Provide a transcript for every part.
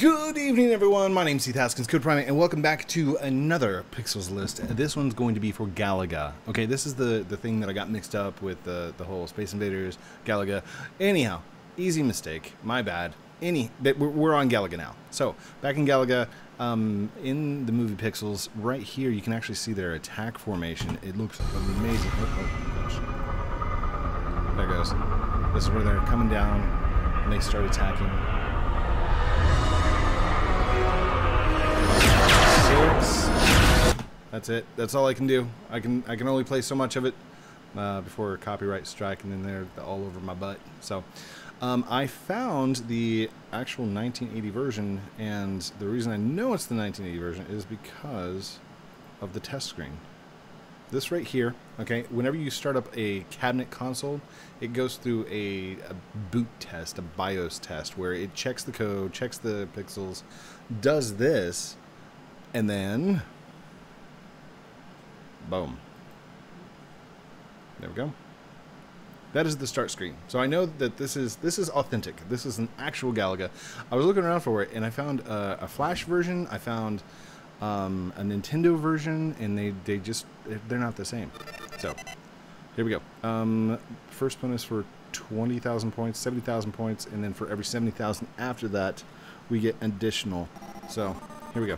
Good evening, everyone. My name's Heath Haskins, Code Primate, and welcome back to another Pixels list. This one's going to be for Galaga. Okay, this is the thing that I got mixed up with the whole Space Invaders, Galaga. Anyhow, easy mistake. My bad. We're on Galaga now. So, back in Galaga, in the movie Pixels, right here, you can actually see their attack formation. It looks amazing. Oh my gosh. There it goes. This is where they're coming down, and they start attacking. That's it. That's all I can do. I can only play so much of it before a copyright strike, and then they're all over my butt. So I found the actual 1980 version, and the reason I know it's the 1980 version is because of the test screen. This right here, okay, whenever you start up a cabinet console, it goes through a boot test, a BIOS test, where it checks the code, checks the pixels, does this, and then boom. There we go. That is the start screen. So I know that this is authentic. This is an actual Galaga. I was looking around for it, and I found a Flash version. I found a Nintendo version, and they're not the same. So here we go. First bonus for 20,000 points, 70,000 points, and then for every 70,000 after that, we get additional. So here we go.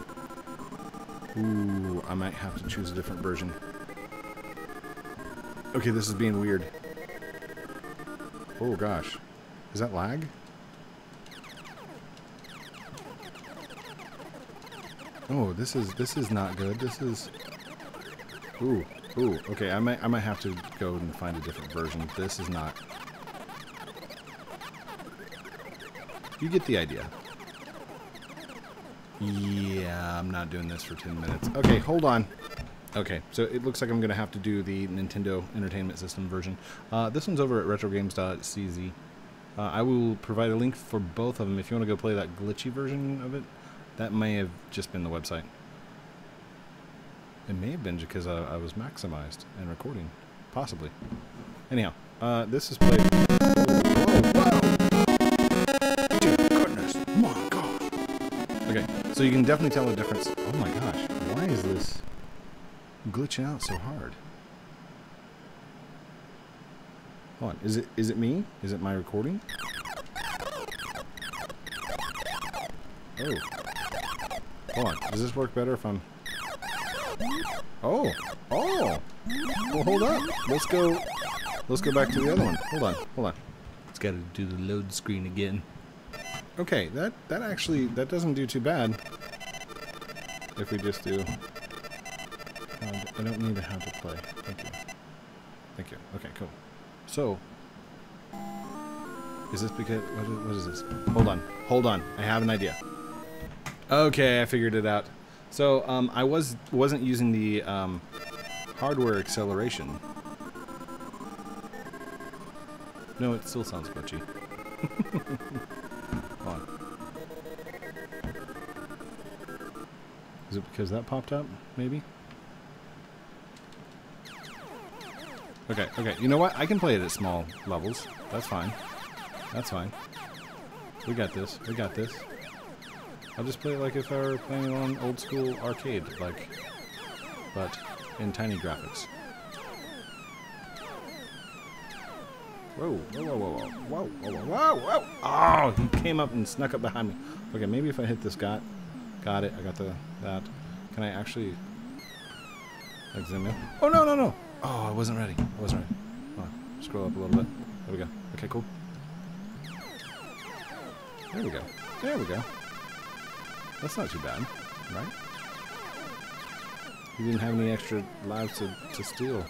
Ooh, I might have to choose a different version. Okay, this is being weird. Oh gosh. Is that lag? Oh, this is not good. This is... Ooh, okay, I might have to go and find a different version. This is not... You get the idea. Yeah, I'm not doing this for 10 minutes. Okay, hold on. Okay, so it looks like I'm going to have to do the Nintendo Entertainment System version. This one's over at RetroGames.cz. I will provide a link for both of them if you want to go play that glitchy version of it. That may have just been the website. It may have been because I was maximized and recording. Possibly. Anyhow, this is played... Oh, wow. Dear goodness, my God. Okay. So you can definitely tell the difference. Oh my gosh, why is this glitching out so hard? Hold on, is it me? Is it my recording? Oh. Hold on, does this work better if I'm... Oh! Oh! Well, hold up! Let's go back to the other one. Hold on. It's gotta do the load screen again. Okay, that actually, that doesn't do too bad. If we just do... I don't need to have to play. Thank you. Thank you. Okay, cool. So... Is this because... What is this? Hold on. I have an idea. Okay, I figured it out. So, I wasn't using the, hardware acceleration. No, it still sounds glitchy. Is it because that popped up, maybe? Okay, you know what? I can play it at small levels. That's fine. We got this. I'll just play it like if I were playing on old school arcade, like, but in tiny graphics. Whoa! Oh, he came up and snuck up behind me. Okay, maybe if I hit this guy. Got it. I got that. Can I actually zoom in? Oh no! Oh, I wasn't ready. Hold on. Scroll up a little bit. There we go. Okay, cool. There we go. That's not too bad, right? You didn't have any extra lives to steal.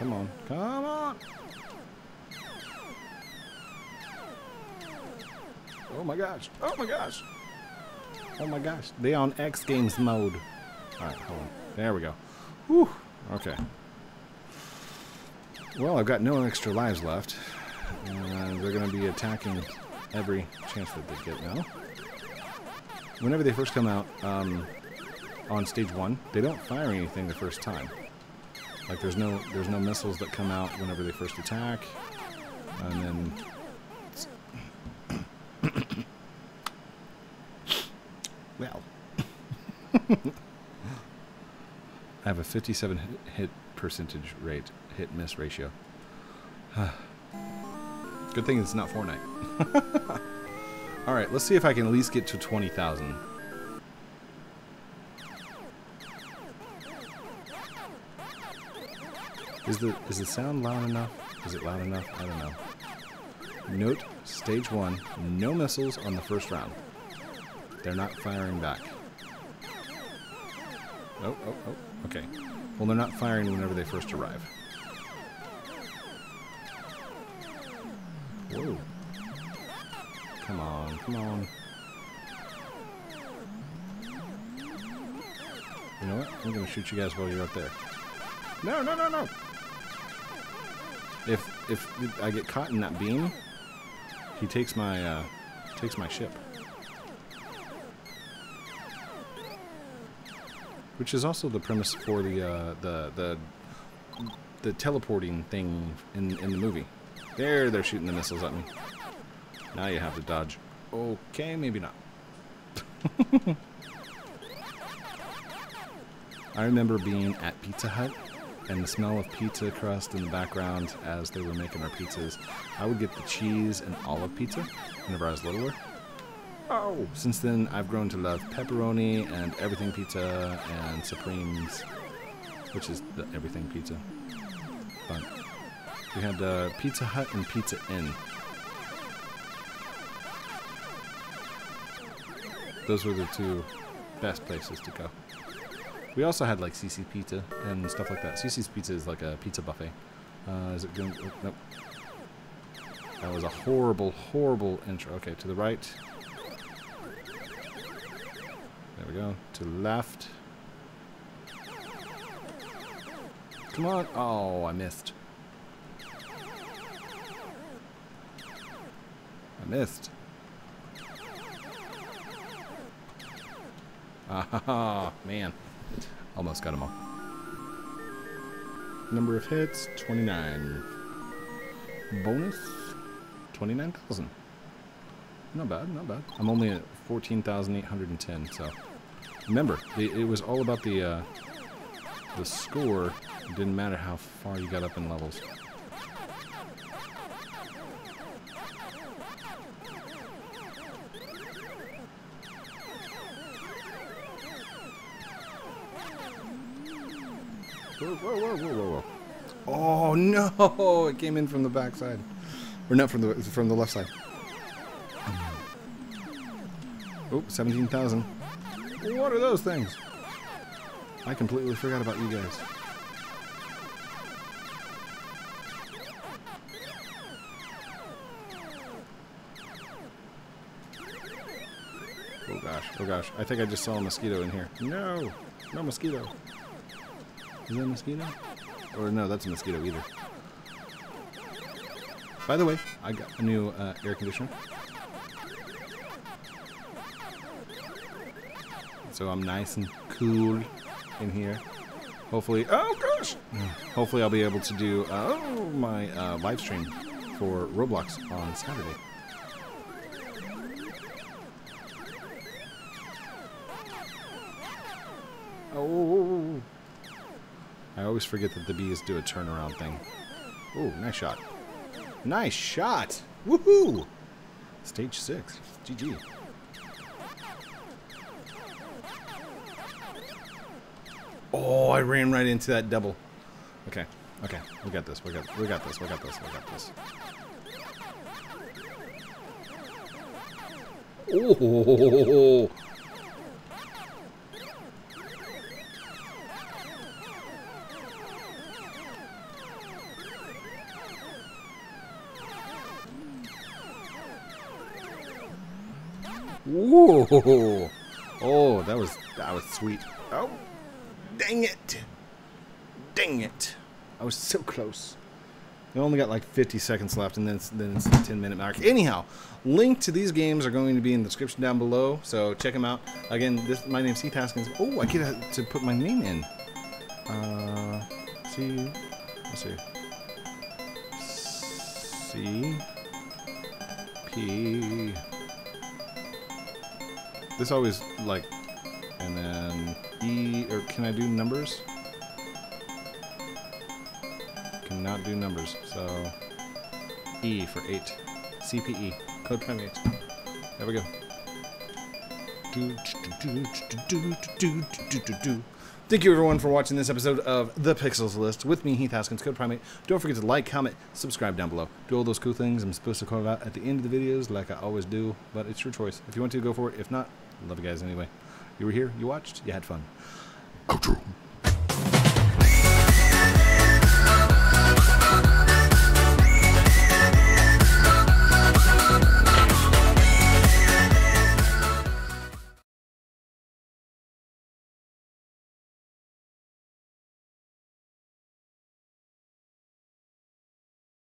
Come on! Oh my gosh! Oh my gosh, they on X Games mode. Alright, hold on. There we go. Whew! Okay. Well, I've got no extra lives left. And they're going to be attacking every chance that they get now. Whenever they first come out, on stage one, they don't fire anything the first time. Like there's no missiles that come out whenever they first attack, and then. Well, I have a 57 hit percentage rate, hit-miss ratio. Good thing it's not Fortnite. All right, let's see if I can at least get to 20,000. Is the sound loud enough? Is it loud enough? I don't know. Note, stage one, no missiles on the first round. They're not firing back. Oh, oh, oh, okay. Well, they're not firing whenever they first arrive. Whoa. Come on, come on. You know what? I'm gonna shoot you guys while you're up there. No, no, no, no! If I get caught in that beam, he takes my ship. Which is also the premise for the teleporting thing in the movie. There, they're shooting the missiles at me. Now you have to dodge. Okay, maybe not. I remember being at Pizza Hut and the smell of pizza crust in the background as they were making our pizzas. I would get the cheese and olive pizza whenever I was littler. Oh! Since then, I've grown to love pepperoni and everything pizza and Supreme's, which is the everything pizza. Fun. We had Pizza Hut and Pizza Inn. Those were the two best places to go. We also had like CeCe's Pizza and stuff like that. CeCe's Pizza is like a pizza buffet. Is it going? Nope. That was a horrible, horrible intro. Okay, to the right. There we go. To the left. Come on. Oh, I missed. I missed. Ah, man. Almost got them all. Number of hits, 29. Bonus, 29,000. Not bad, not bad. I'm only at 14,810, so... Remember, it was all about the score. It didn't matter how far you got up in levels. Whoa, whoa, whoa, whoa, whoa, whoa. Oh, no! It came in from the back side. Or not, from the left side. Oh, 17,000. What are those things? I completely forgot about you guys. Oh, gosh. Oh, gosh. I think I just saw a mosquito in here. No! No mosquito. Is that a mosquito? Or no, that's a mosquito either. By the way, I got a new air conditioner. So I'm nice and cool in here. Hopefully, oh gosh! Hopefully I'll be able to do my live stream for Roblox on Saturday. Oh! I always forget that the bees do a turnaround thing. Oh, nice shot. Nice shot! Woohoo! Stage 6. GG. Oh, I ran right into that double. Okay. Okay. We got this. We got this. We got this. We got this. Oh! Whoa! Oh, that was sweet. Oh, dang it! Dang it! I was so close. We've only got like 50 seconds left, and then it's the 10-minute mark. Anyhow, link to these games are going to be in the description down below, so check them out. Again, my name's Heath Haskins. Oh, I get to put my name in. C. Let's see. C. P. This always like, and then E, or can I do numbers? Cannot do numbers, so E for 8. CPE, Code Primate. There we go. Thank you everyone for watching this episode of The Pixels List with me, Heath Haskins, Code Primate. Don't forget to like, comment, subscribe down below. Do all those cool things I'm supposed to call it out at the end of the videos like I always do, but it's your choice. If you want to, go for it. If not, love you guys anyway. You were here, you watched, you had fun. Outro.